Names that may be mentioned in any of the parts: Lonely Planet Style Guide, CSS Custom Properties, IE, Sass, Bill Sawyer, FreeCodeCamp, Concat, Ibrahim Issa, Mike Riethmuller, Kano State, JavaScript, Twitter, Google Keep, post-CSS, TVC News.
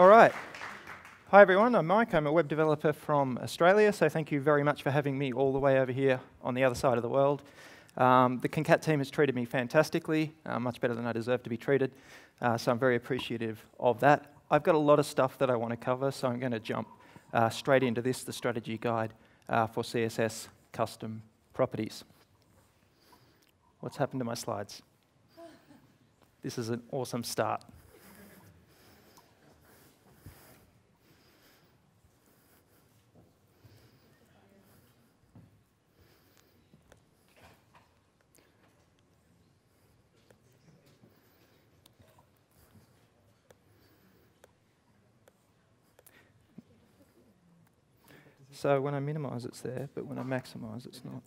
All right. Hi, everyone. I'm Mike. I'm a web developer from Australia, so thank you very much for having me all the way over here on the other side of the world. The Concat team has treated me fantastically, much better than I deserve to be treated, so I'm very appreciative of that. I've got a lot of stuff that I want to cover, so I'm going to jump straight into this, the strategy guide for CSS custom properties. What's happened to my slides? This is an awesome start. So when I minimize, it's there, but when I maximize, it's not.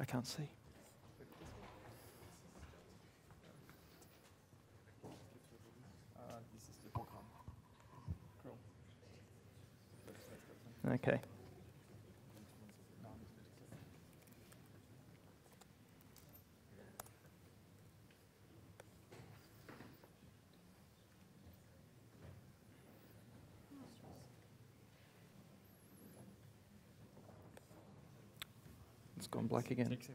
I can't see. Okay. It's gone black again. It's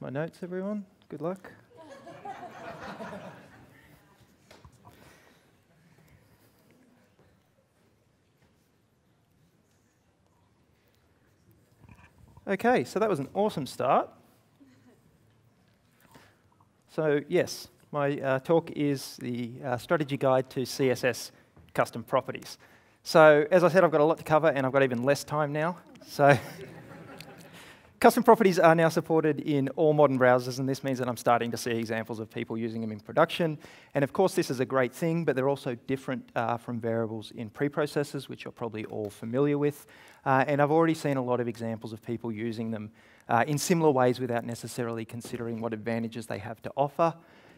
my notes, everyone. Good luck. Okay, so that was an awesome start. So yes, my talk is the strategy guide to CSS custom properties. So as I said, I've got a lot to cover, and I've got even less time now. So custom properties are now supported in all modern browsers, and this means that I'm starting to see examples of people using them in production. And of course, this is a great thing, but they're also different from variables in preprocessors, which you're probably all familiar with. And I've already seen a lot of examples of people using them in similar ways without necessarily considering what advantages they have to offer.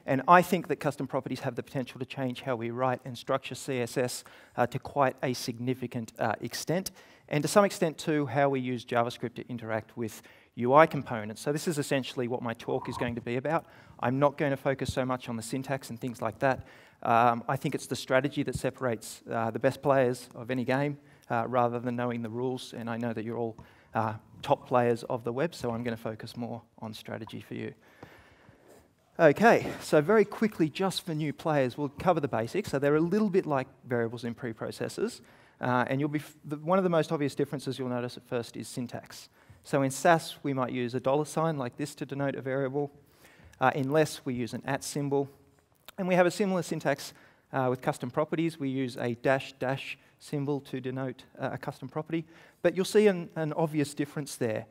And I think that custom properties have the potential to change how we write and structure CSS to quite a significant extent, and to some extent, too, how we use JavaScript to interact with UI components. So this is essentially what my talk is going to be about. I'm not going to focus so much on the syntax and things like that. I think it's the strategy that separates the best players of any game rather than knowing the rules, and I know that you're all top players of the web, so I'm going to focus more on strategy for you. Okay, so very quickly, just for new players, we'll cover the basics. So they're a little bit like variables in preprocessors, and you'll be one of the most obvious differences you'll notice at first is syntax. So in Sass, we might use a $ like this to denote a variable. In less, we use an @ symbol, and we have a similar syntax with custom properties. We use a --" symbol to denote a custom property, but you'll see an obvious difference there.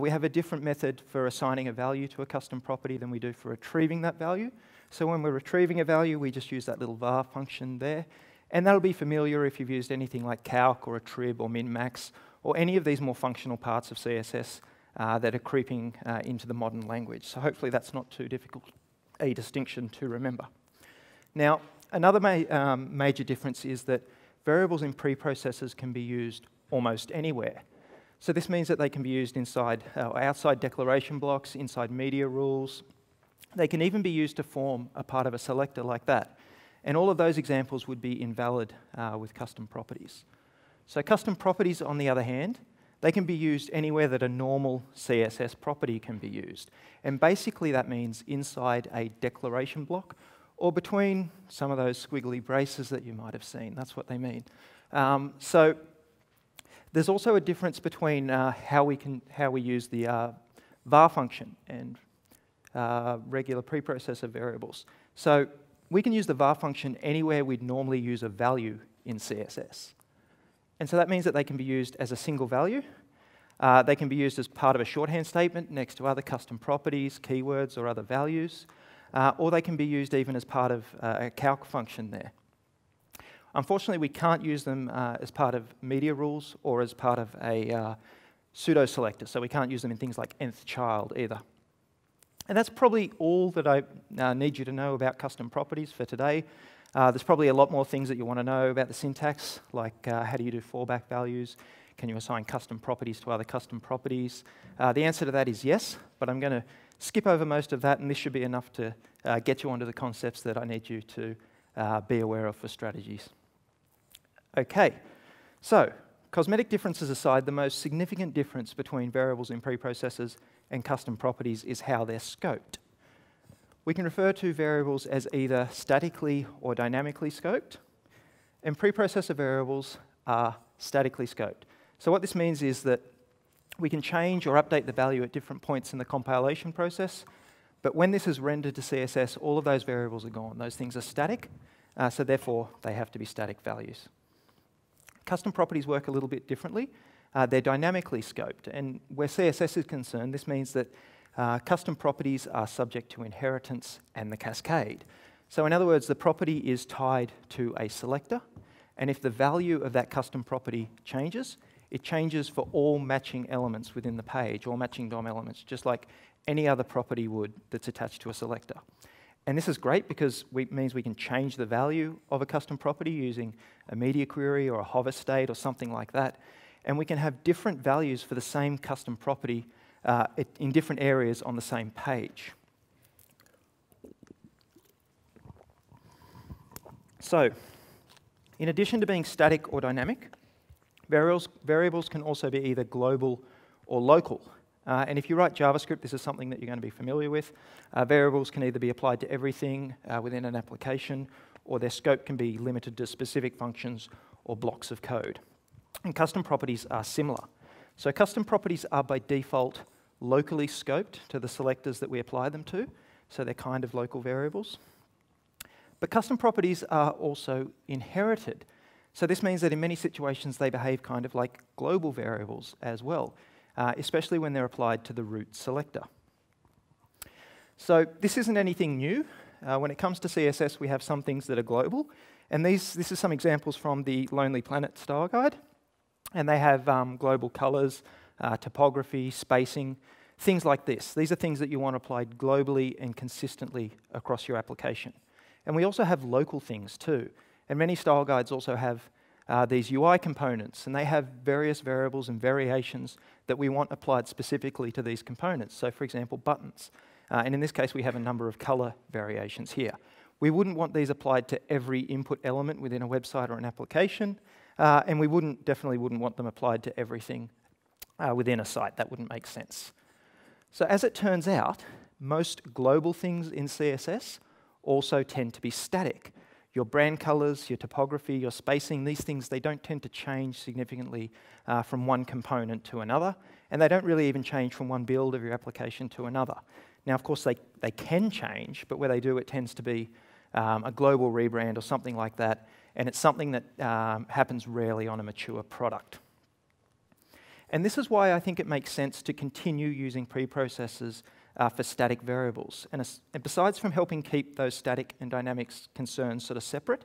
We have a different method for assigning a value to a custom property than we do for retrieving that value. So when we're retrieving a value, we just use that little var function there. And that'll be familiar if you've used anything like calc or attrib or min-max or any of these more functional parts of CSS that are creeping into the modern language. So hopefully that's not too difficult a distinction to remember. Now, another major difference is that variables in preprocessors can be used almost anywhere. So this means that they can be used inside or outside declaration blocks, inside media rules. They can even be used to form a part of a selector like that. And all of those examples would be invalid with custom properties. So custom properties, on the other hand, they can be used anywhere that a normal CSS property can be used. And basically that means inside a declaration block or between some of those squiggly braces that you might have seen. That's what they mean. So there's also a difference between how we use the var function and regular preprocessor variables. So we can use the var function anywhere we'd normally use a value in CSS. And so that means that they can be used as a single value. They can be used as part of a shorthand statement next to other custom properties, keywords, or other values. Or they can be used even as part of a calc function there. Unfortunately, we can't use them as part of media rules or as part of a pseudo selectors, so we can't use them in things like nth child either. And that's probably all that I need you to know about custom properties for today. There's probably a lot more things that you want to know about the syntax, like how do you do fallback values? Can you assign custom properties to other custom properties? The answer to that is yes, but I'm going to skip over most of that, and this should be enough to get you onto the concepts that I need you to be aware of for strategies. Okay, so cosmetic differences aside, the most significant difference between variables in preprocessors and custom properties is how they're scoped. We can refer to variables as either statically or dynamically scoped, and preprocessor variables are statically scoped. So what this means is that we can change or update the value at different points in the compilation process, but when this is rendered to CSS, all of those variables are gone. Those things are static, so therefore they have to be static values. Custom properties work a little bit differently. They're dynamically scoped, and where CSS is concerned, this means that custom properties are subject to inheritance and the cascade. So in other words, the property is tied to a selector, and if the value of that custom property changes, it changes for all matching elements within the page, all matching DOM elements, just like any other property would that's attached to a selector. And this is great because it means we can change the value of a custom property using a media query or a hover state or something like that. And we can have different values for the same custom property in different areas on the same page. So, in addition to being static or dynamic, variables can also be either global or local. And if you write JavaScript, this is something that you're going to be familiar with. Variables can either be applied to everything within an application, or their scope can be limited to specific functions or blocks of code. And custom properties are similar. So custom properties are by default locally scoped to the selectors that we apply them to, so they're kind of local variables. But custom properties are also inherited. So this means that in many situations they behave kind of like global variables as well, especially when they're applied to the root selector. So this isn't anything new. When it comes to CSS, we have some things that are global, and this is some examples from the Lonely Planet Style Guide, and they have global colors, typography, spacing, things like this. These are things that you want applied globally and consistently across your application. And we also have local things too. And many style guides also have these UI components, and they have various variables and variations that we want applied specifically to these components. So for example, buttons. And in this case, we have a number of color variations here. We wouldn't want these applied to every input element within a website or an application, and we definitely wouldn't want them applied to everything within a site. That wouldn't make sense. So as it turns out, most global things in CSS also tend to be static. Your brand colors, your typography, your spacing, these things, they don't tend to change significantly from one component to another, and they don't really even change from one build of your application to another. Now, of course, they can change, but where they do, it tends to be a global rebrand or something like that, and it's something that happens rarely on a mature product. And this is why I think it makes sense to continue using preprocessors for static variables. And besides from helping keep those static and dynamic concerns sort of separate,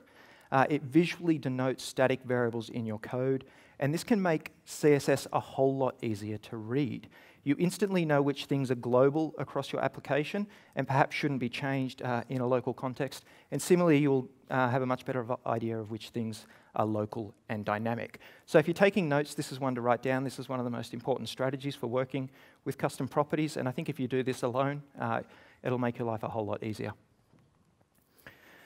it visually denotes static variables in your code, and this can make CSS a whole lot easier to read. You instantly know which things are global across your application and perhaps shouldn't be changed in a local context. And similarly, you'll have a much better idea of which things are local and dynamic. So if you're taking notes, this is one to write down. This is one of the most important strategies for working with custom properties. And I think if you do this alone, it'll make your life a whole lot easier.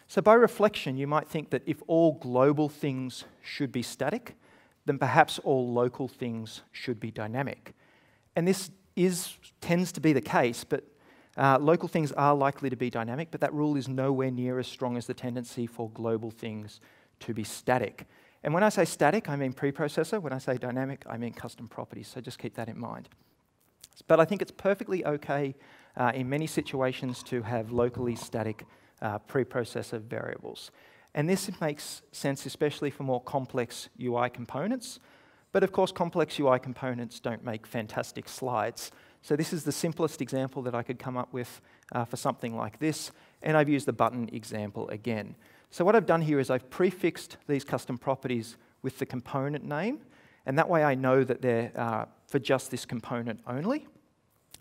So by reflection, you might think that if all global things should be static, then perhaps all local things should be dynamic. And this tends to be the case, but local things are likely to be dynamic, but that rule is nowhere near as strong as the tendency for global things to be static. And when I say static, I mean preprocessor. When I say dynamic, I mean custom properties, so just keep that in mind. But I think it's perfectly okay in many situations to have locally static preprocessor variables. And this makes sense especially for more complex UI components. But of course, complex UI components don't make fantastic slides. So this is the simplest example that I could come up with for something like this, and I've used the button example again. So what I've done here is I've prefixed these custom properties with the component name, and that way I know that they're for just this component only.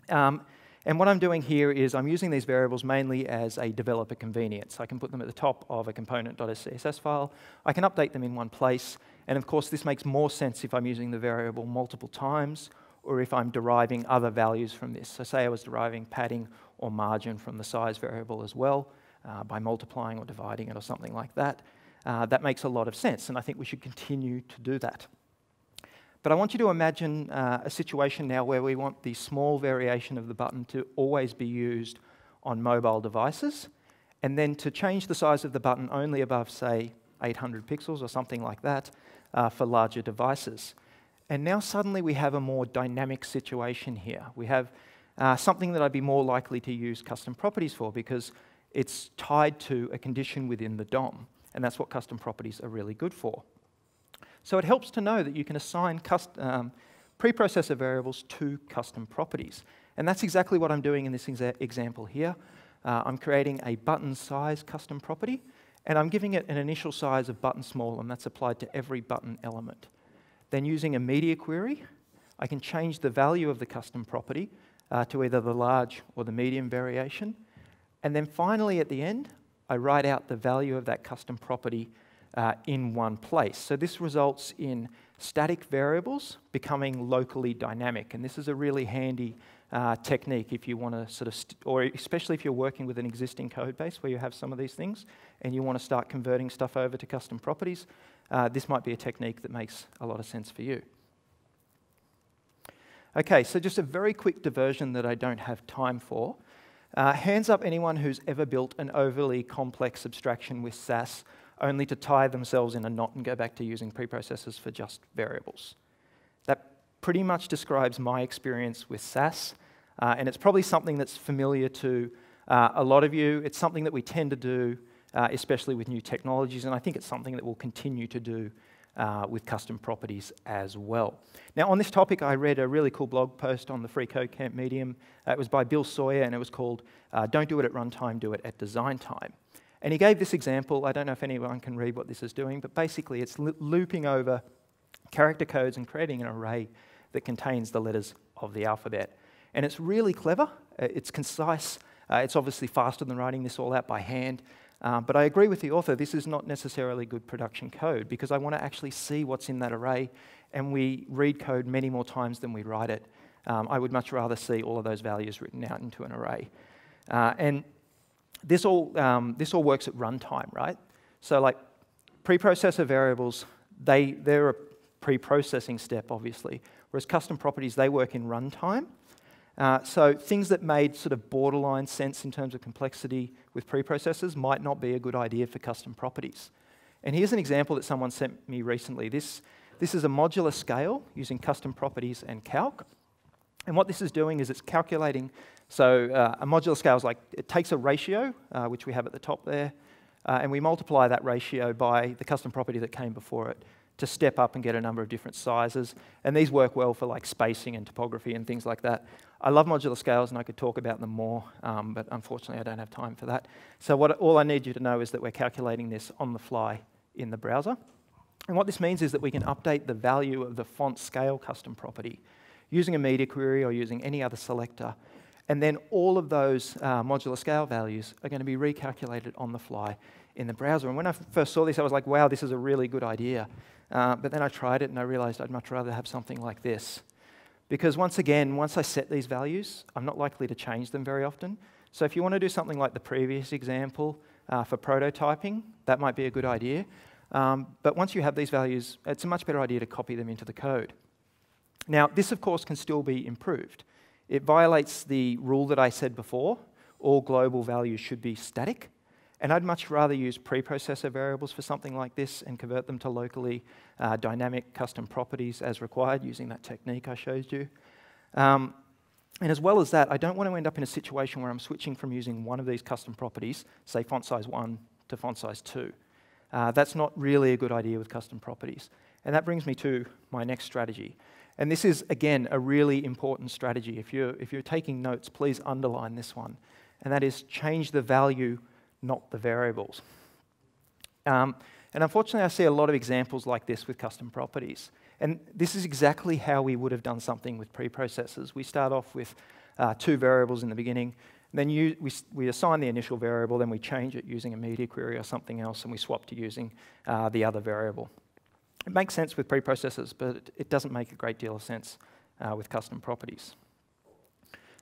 And what I'm doing here is I'm using these variables mainly as a developer convenience. I can put them at the top of a component.scss file. I can update them in one place. And of course, this makes more sense if I'm using the variable multiple times or if I'm deriving other values from this. So say I was deriving padding or margin from the size variable as well by multiplying or dividing it or something like that. That makes a lot of sense, and I think we should continue to do that. But I want you to imagine a situation now where we want the small variation of the button to always be used on mobile devices, and then to change the size of the button only above, say, 800 pixels or something like that for larger devices. And now suddenly we have a more dynamic situation here. We have something that I'd be more likely to use custom properties for because it's tied to a condition within the DOM, and that's what custom properties are really good for. So it helps to know that you can assign preprocessor variables to custom properties. And that's exactly what I'm doing in this example here. I'm creating a button size custom property, and I'm giving it an initial size of button small, and that's applied to every button element. Then using a media query, I can change the value of the custom property to either the large or the medium variation. And then finally, at the end, I write out the value of that custom property in one place. So this results in static variables becoming locally dynamic, and this is a really handy technique if you want to sort of, or especially if you're working with an existing code base where you have some of these things and you want to start converting stuff over to custom properties, this might be a technique that makes a lot of sense for you. Okay, so just a very quick diversion that I don't have time for. Hands up anyone who's ever built an overly complex abstraction with Sass only to tie themselves in a knot and go back to using preprocessors for just variables. That pretty much describes my experience with Sass, and it's probably something that's familiar to a lot of you. It's something that we tend to do, especially with new technologies, and I think it's something that we'll continue to do with custom properties as well. Now, on this topic, I read a really cool blog post on the FreeCodeCamp medium. It was by Bill Sawyer, and it was called, Don't Do It at Runtime, Do It at Design Time. And he gave this example. I don't know if anyone can read what this is doing, but basically it's looping over character codes and creating an array that contains the letters of the alphabet. And it's really clever. It's concise. It's obviously faster than writing this all out by hand. But I agree with the author. This is not necessarily good production code because I want to actually see what's in that array. And we read code many more times than we write it. I would much rather see all of those values written out into an array. And this all works at runtime, right? So like preprocessor variables, they're a preprocessing step, obviously, whereas custom properties, they work in runtime. So things that made sort of borderline sense in terms of complexity with preprocessors might not be a good idea for custom properties. And here's an example that someone sent me recently. This is a modular scale using custom properties and calc. And what this is doing is it's calculating, so a modular scale is like, it takes a ratio, which we have at the top there, and we multiply that ratio by the custom property that came before it to step up and get a number of different sizes. And these work well for like spacing and topography and things like that. I love modular scales and I could talk about them more, but unfortunately I don't have time for that. So all I need you to know is that we're calculating this on the fly in the browser. And what this means is that we can update the value of the font scale custom property using a media query or using any other selector. And then all of those modular scale values are going to be recalculated on the fly in the browser. And when I first saw this, I was like, wow, this is a really good idea. But then I tried it and I realized I'd much rather have something like this. Because once again, once I set these values, I'm not likely to change them very often. So if you want to do something like the previous example for prototyping, that might be a good idea. But once you have these values, it's a much better idea to copy them into the code. Now, this, of course, can still be improved. It violates the rule that I said before. All global values should be static. And I'd much rather use preprocessor variables for something like this and convert them to locally dynamic custom properties as required using that technique I showed you. And as well as that, I don't want to end up in a situation where I'm switching from using one of these custom properties, say font size 1 to font size 2. That's not really a good idea with custom properties. And that brings me to my next strategy. And this is, again, a really important strategy. If you're taking notes, please underline this one. And that is change the value, not the variables. And unfortunately, I see a lot of examples like this with custom properties. And this is exactly how we would have done something with preprocessors. We start off with two variables in the beginning, then we assign the initial variable, then we change it using a media query or something else, and we swap to using the other variable. It makes sense with preprocessors, but it doesn't make a great deal of sense with custom properties.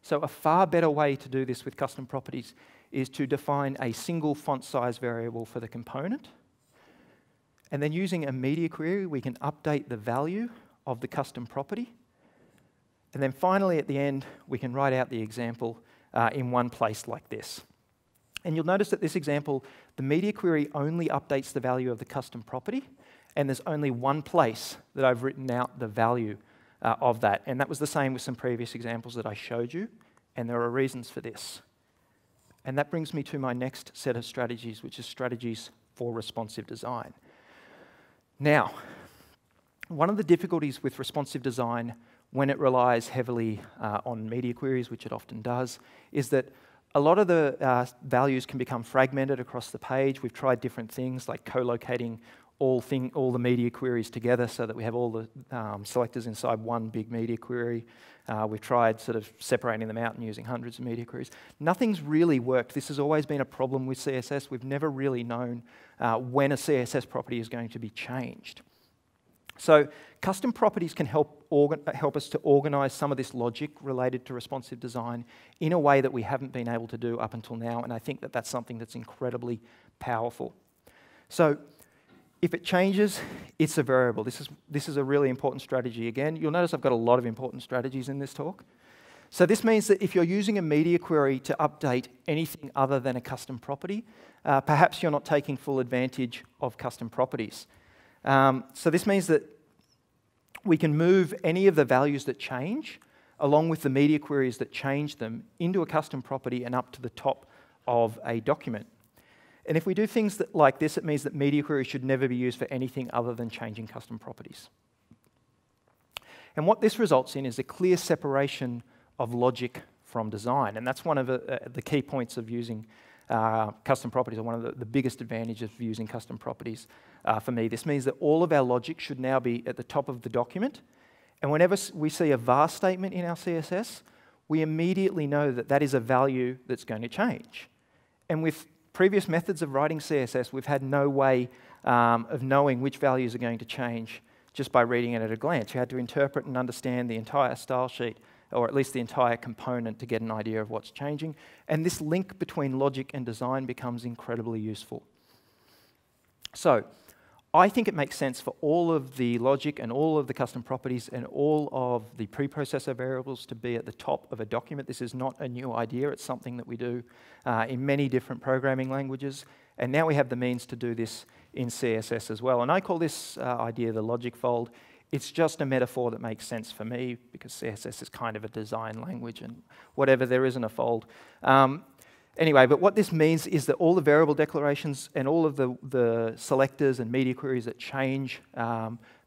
So a far better way to do this with custom properties is to define a single font size variable for the component. And then using a media query, we can update the value of the custom property. And then finally, at the end, we can write out the example in one place like this. And you'll notice that this example, the media query only updates the value of the custom property, and there's only one place that I've written out the value of that. And that was the same with some previous examples that I showed you, and there are reasons for this. And that brings me to my next set of strategies, which is strategies for responsive design. Now, one of the difficulties with responsive design when it relies heavily on media queries, which it often does, is that a lot of the values can become fragmented across the page. We've tried different things like co-locating all the media queries together so that we have all the selectors inside one big media query. We've tried sort of separating them out and using hundreds of media queries. Nothing's really worked. This has always been a problem with CSS. We've never really known when a CSS property is going to be changed. So custom properties can help us to organize some of this logic related to responsive design in a way that we haven't been able to do up until now, and I think that that's something that's incredibly powerful. So if it changes, it's a variable. This is a really important strategy. Again, you'll notice I've got a lot of important strategies in this talk. So this means that if you're using a media query to update anything other than a custom property, perhaps you're not taking full advantage of custom properties. So this means that we can move any of the values that change, along with the media queries that change them, into a custom property and up to the top of a document. And if we do things like this, it means that media queries should never be used for anything other than changing custom properties. And what this results in is a clear separation of logic from design, and that's one of the key points of using custom properties, are one of the biggest advantages of using custom properties for me. This means that all of our logic should now be at the top of the document, and whenever we see a var statement in our CSS, we immediately know that that is a value that's going to change. And with previous methods of writing CSS, we've had no way of knowing which values are going to change just by reading it at a glance. You had to interpret and understand the entire style sheet, or at least the entire component, to get an idea of what's changing. And this link between logic and design becomes incredibly useful. So I think it makes sense for all of the logic and all of the custom properties and all of the preprocessor variables to be at the top of a document. This is not a new idea. It's something that we do in many different programming languages. And now we have the means to do this in CSS as well. And I call this idea the logic fold. It's just a metaphor that makes sense for me, because CSS is kind of a design language, and whatever, there isn't a fold. Anyway, but what this means is that all the variable declarations and all of the selectors and media queries that change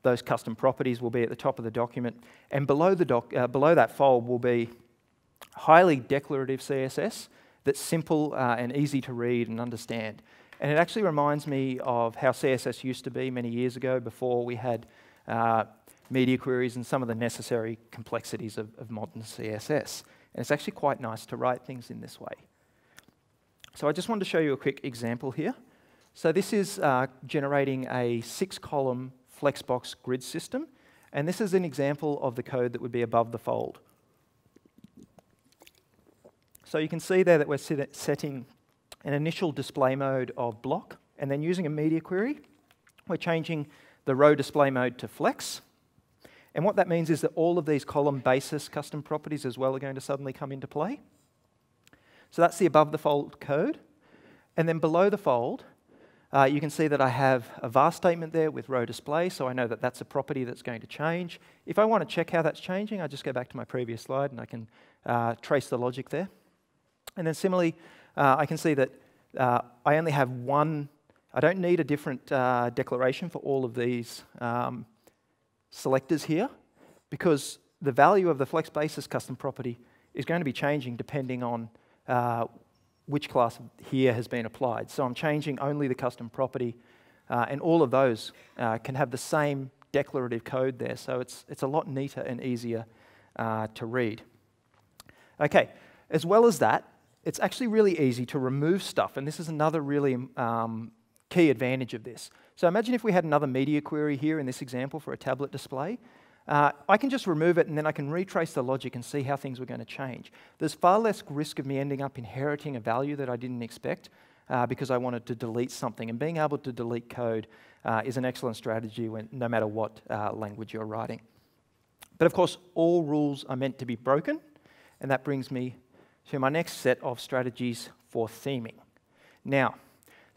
those custom properties will be at the top of the document, and below that fold will be highly declarative CSS that's simple and easy to read and understand. And it actually reminds me of how CSS used to be many years ago, before we had media queries and some of the necessary complexities of modern CSS. And it's actually quite nice to write things in this way. So I just wanted to show you a quick example here. So this is generating a 6-column flexbox grid system. And this is an example of the code that would be above the fold. So you can see there that we're setting an initial display mode of block, and then using a media query, we're changing the row display mode to flex. And what that means is that all of these column basis custom properties as well are going to suddenly come into play. So that's the above the fold code. And then below the fold, you can see that I have a var statement there with row display, so I know that that's a property that's going to change. If I want to check how that's changing, I just go back to my previous slide and I can trace the logic there. And then similarly, I can see that I only have one. I don't need a different declaration for all of these selectors here, because the value of the flex basis custom property is going to be changing depending on which class here has been applied. So I'm changing only the custom property, and all of those can have the same declarative code there, so it's a lot neater and easier to read. Okay, as well as that, it's actually really easy to remove stuff, and this is another really key advantage of this. So imagine if we had another media query here in this example for a tablet display. I can just remove it and then I can retrace the logic and see how things were going to change. There's far less risk of me ending up inheriting a value that I didn't expect because I wanted to delete something. And being able to delete code is an excellent strategy when, no matter what language you're writing. But of course, all rules are meant to be broken. And that brings me to my next set of strategies for theming. Now,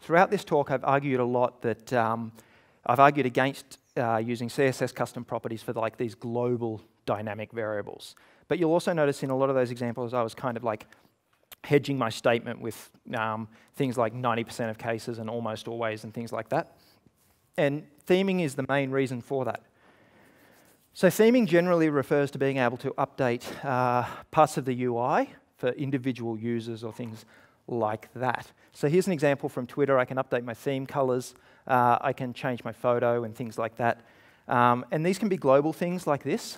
throughout this talk, I've argued a lot that I've argued against using CSS custom properties for like these global dynamic variables. But you'll also notice in a lot of those examples, I was kind of like hedging my statement with things like 90% of cases and almost always and things like that. And theming is the main reason for that. So theming generally refers to being able to update parts of the UI for individual users or things like that. So here's an example from Twitter. I can update my theme colors. I can change my photo and things like that. And these can be global things like this,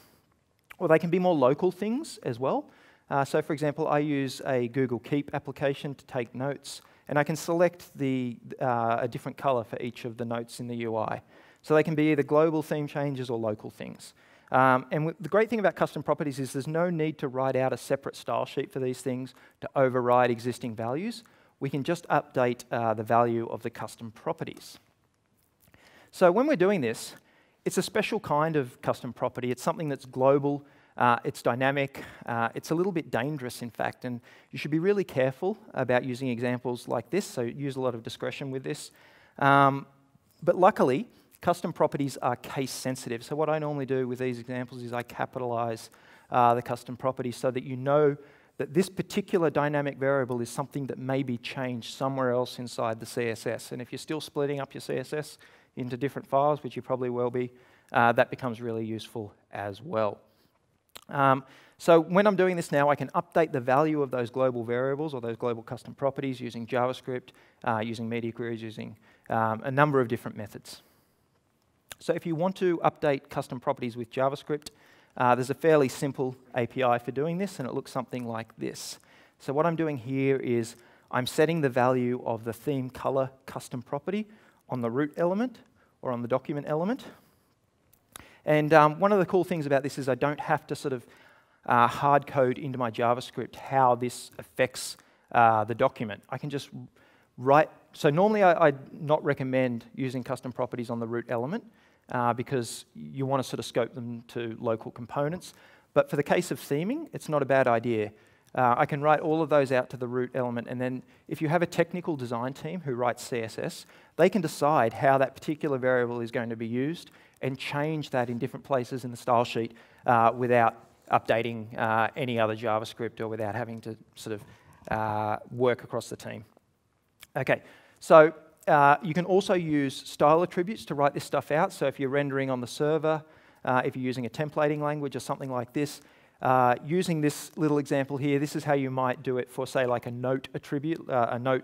or they can be more local things as well. So for example, I use a Google Keep application to take notes, and I can select the, a different color for each of the notes in the UI. So they can be either global theme changes or local things. And the great thing about custom properties is there's no need to write out a separate style sheet for these things to override existing values. We can just update the value of the custom properties. So when we're doing this, it's a special kind of custom property. It's something that's global, it's dynamic, it's a little bit dangerous in fact, and you should be really careful about using examples like this, so use a lot of discretion with this. But luckily, custom properties are case sensitive. So what I normally do with these examples is I capitalize the custom property so that you know that this particular dynamic variable is something that may be changed somewhere else inside the CSS. And if you're still splitting up your CSS into different files, which you probably will be, that becomes really useful as well. So when I'm doing this now, I can update the value of those global variables or those global custom properties using JavaScript, using media queries, using a number of different methods. So if you want to update custom properties with JavaScript, there's a fairly simple API for doing this, and it looks something like this. So what I'm doing here is I'm setting the value of the theme color custom property on the root element or on the document element. And one of the cool things about this is I don't have to sort of hard code into my JavaScript how this affects the document. I can just write. So normally I'd not recommend using custom properties on the root element. Because you want to sort of scope them to local components. But for the case of theming, it's not a bad idea. I can write all of those out to the root element, and then if you have a technical design team who writes CSS, they can decide how that particular variable is going to be used and change that in different places in the style sheet without updating any other JavaScript or without having to sort of work across the team. Okay, so you can also use style attributes to write this stuff out. So if you're rendering on the server, if you're using a templating language or something like this, using this little example here, this is how you might do it for, say, like a note attribute, a note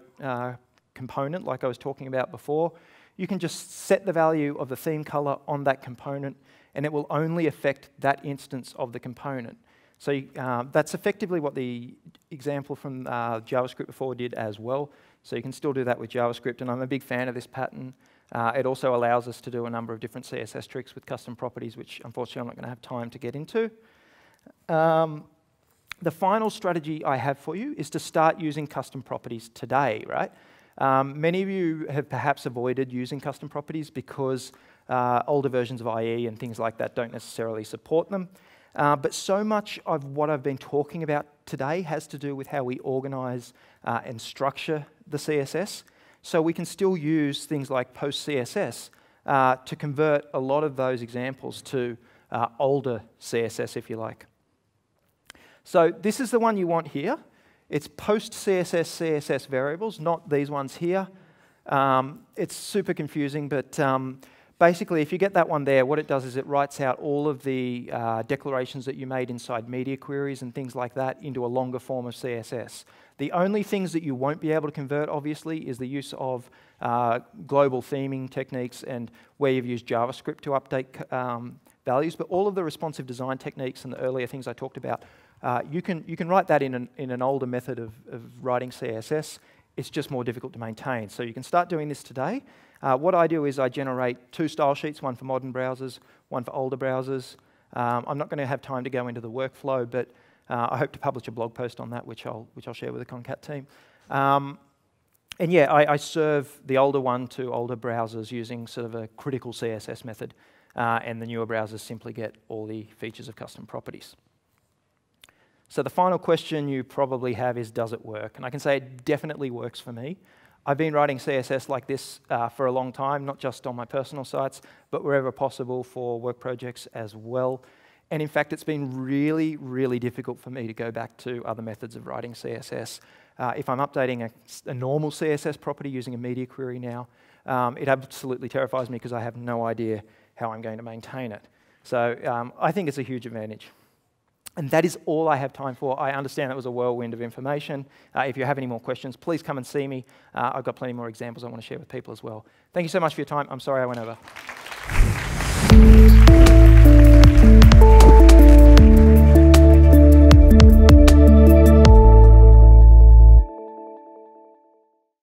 component like I was talking about before. You can just set the value of the theme color on that component, and it will only affect that instance of the component. So that's effectively what the example from JavaScript before did as well. So you can still do that with JavaScript, and I'm a big fan of this pattern. It also allows us to do a number of different CSS tricks with custom properties, which unfortunately I'm not going to have time to get into. The final strategy I have for you is to start using custom properties today, right? Many of you have perhaps avoided using custom properties because older versions of IE and things like that don't necessarily support them. But so much of what I've been talking about today has to do with how we organize and structure the CSS. So we can still use things like post-CSS to convert a lot of those examples to older CSS, if you like. So this is the one you want here. It's post-CSS CSS variables, not these ones here. It's super confusing, but Basically, if you get that one there, what it does is it writes out all of the declarations that you made inside media queries and things like that into a longer form of CSS. The only things that you won't be able to convert, obviously, is the use of global theming techniques and where you've used JavaScript to update values. But all of the responsive design techniques and the earlier things I talked about, you can write that in an older method of writing CSS. It's just more difficult to maintain. So you can start doing this today. What I do is I generate 2 style sheets, one for modern browsers, one for older browsers. I'm not going to have time to go into the workflow, but I hope to publish a blog post on that, which I'll share with the Concat team. And yeah, I serve the older one to older browsers using sort of a critical CSS method, and the newer browsers simply get all the features of custom properties. So the final question you probably have is, does it work? And I can say it definitely works for me. I've been writing CSS like this for a long time, not just on my personal sites, but wherever possible for work projects as well. And in fact, it's been really, really difficult for me to go back to other methods of writing CSS. If I'm updating a normal CSS property using a media query now, it absolutely terrifies me because I have no idea how I'm going to maintain it. So I think it's a huge advantage. And that is all I have time for. I understand that was a whirlwind of information. If you have any more questions, please come and see me. I've got plenty more examples I want to share with people as well. Thank you so much for your time. I'm sorry I went over.